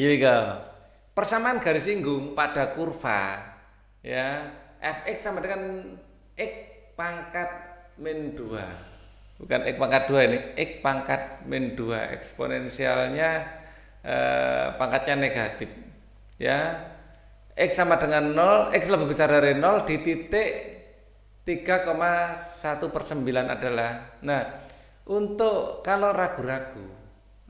Iya, persamaan garis singgung pada kurva ya fx sama dengan x pangkat min 2, bukan x pangkat 2 ini, x pangkat min 2, eksponensialnya pangkatnya negatif ya. X sama dengan 0, x lebih besar dari 0 di titik 3,1/9 adalah. Nah, untuk kalau ragu-ragu,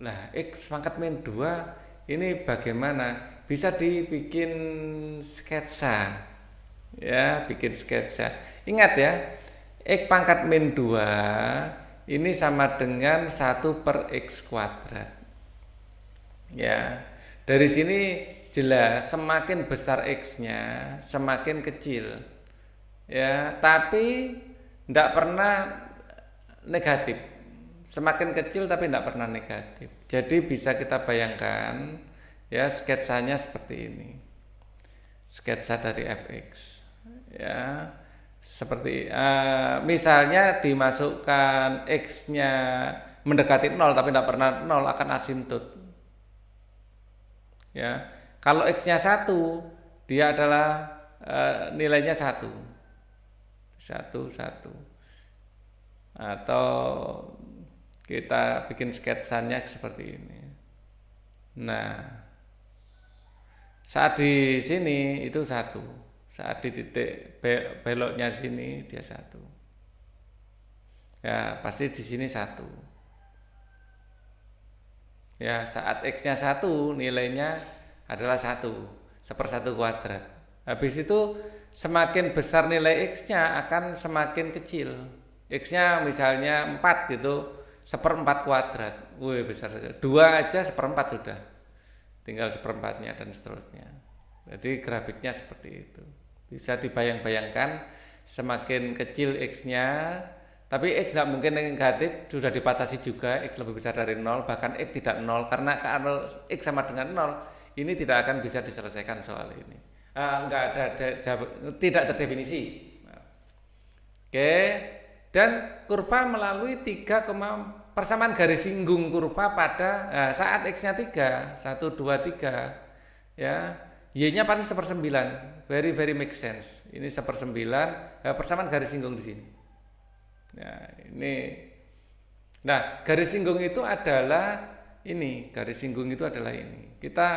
nah x pangkat min 2 ini bagaimana? Bisa dibikin sketsa ya, bikin sketsa. Ingat ya, x pangkat min 2 ini sama dengan 1/x². Ya, dari sini jelas semakin besar x-nya semakin kecil ya, tapi tidak pernah negatif. Semakin kecil tapi tidak pernah negatif. Jadi bisa kita bayangkan ya sketsanya seperti ini. Sketsa dari fx ya. Seperti misalnya dimasukkan x-nya mendekati 0 tapi tidak pernah 0, akan asimtot. Ya. Kalau x-nya 1 dia adalah nilainya 1. Atau kita bikin sketsanya seperti ini. Nah, saat di sini itu 1, saat di titik beloknya sini dia 1. Ya, pasti di sini 1. Ya, saat x-nya 1 nilainya adalah 1/1 kuadrat. Habis itu semakin besar nilai x-nya akan semakin kecil. X-nya misalnya 4 gitu. 1/4 kuadrat, wih besar, 2 aja 1/4 sudah, tinggal 1/4-nya dan seterusnya. Jadi grafiknya seperti itu, bisa dibayang-bayangkan semakin kecil x-nya, tapi x tidak mungkin negatif, sudah dipatasi juga, x lebih besar dari 0, bahkan x tidak 0, karena kalau x sama dengan 0, ini tidak akan bisa diselesaikan soal ini, tidak terdefinisi. Oke. Dan kurva melalui persamaan garis singgung kurva pada saat x-nya 3, 1, 2, 3 ya, y-nya pasti 1/9, very make sense. Ini 1/9 persamaan garis singgung di sini. Nah, ini. Nah, garis singgung itu adalah ini, garis singgung itu adalah ini. Kita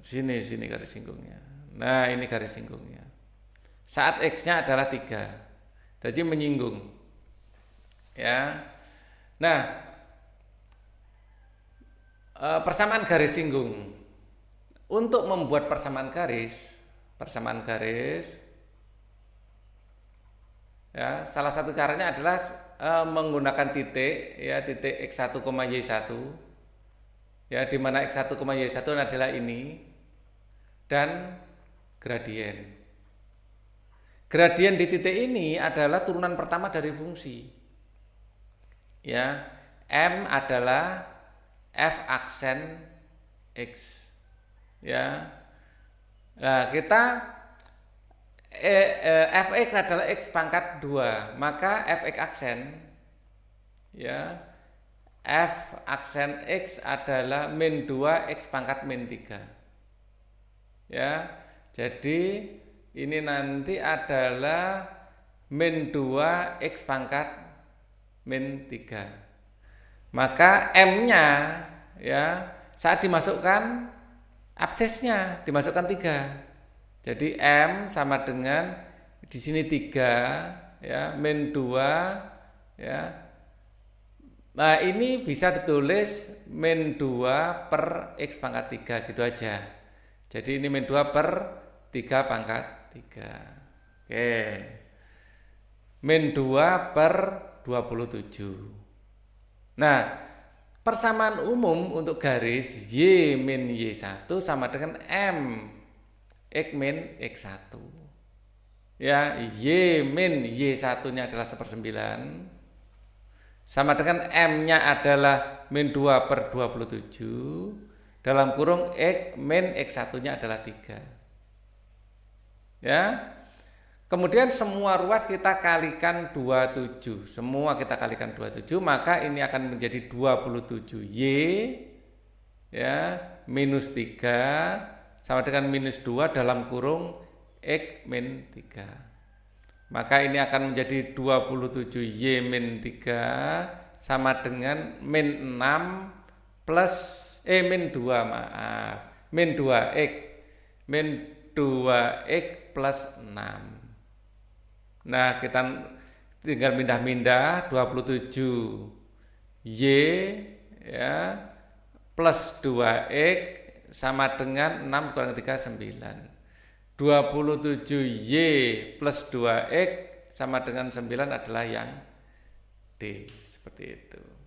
sini garis singgungnya. Nah, ini garis singgungnya. Saat x-nya adalah 3. Jadi menyinggung. Ya. Nah, persamaan garis singgung. Untuk membuat persamaan garis ya, salah satu caranya adalah menggunakan titik ya, titik x1, y1. Ya, di mana x1, y1 adalah ini dan gradien. Gradien di titik ini adalah turunan pertama dari fungsi. Ya, M adalah F aksen X. Ya. Nah, Fx adalah X pangkat 2, maka Fx aksen ya, F aksen X adalah min 2 X pangkat min 3. Ya. Jadi ini nanti adalah min 2 x pangkat min 3. Maka m-nya ya saat dimasukkan absesnya dimasukkan 3. Jadi m sama dengan di sini 3 ya min 2 ya. Nah, ini bisa ditulis min 2 per x pangkat 3 gitu aja. Jadi ini min 2 per 3 pangkat 3. Oke. Min 2 per 27. Nah, persamaan umum untuk garis Y min Y1 sama dengan M X min X1. Ya, Y min Y1-nya adalah 1/9. Sama dengan M-nya adalah min 2 per 27. Dalam kurung X min X1-nya adalah 3. Ya, Kemudian semua ruas kita kalikan 27. Semua kita kalikan 27, maka ini akan menjadi 27Y ya, minus 3 sama dengan minus 2 dalam kurung X min 3. Maka ini akan menjadi 27Y min 3 sama dengan min 6 plus, min 2 maaf, min 2X, min 2X plus 6. Nah, kita tinggal pindah-pindah 27Y ya, plus 2X sama dengan 6 kurang 3, 9. 27Y plus 2X sama dengan 9 adalah yang D, seperti itu.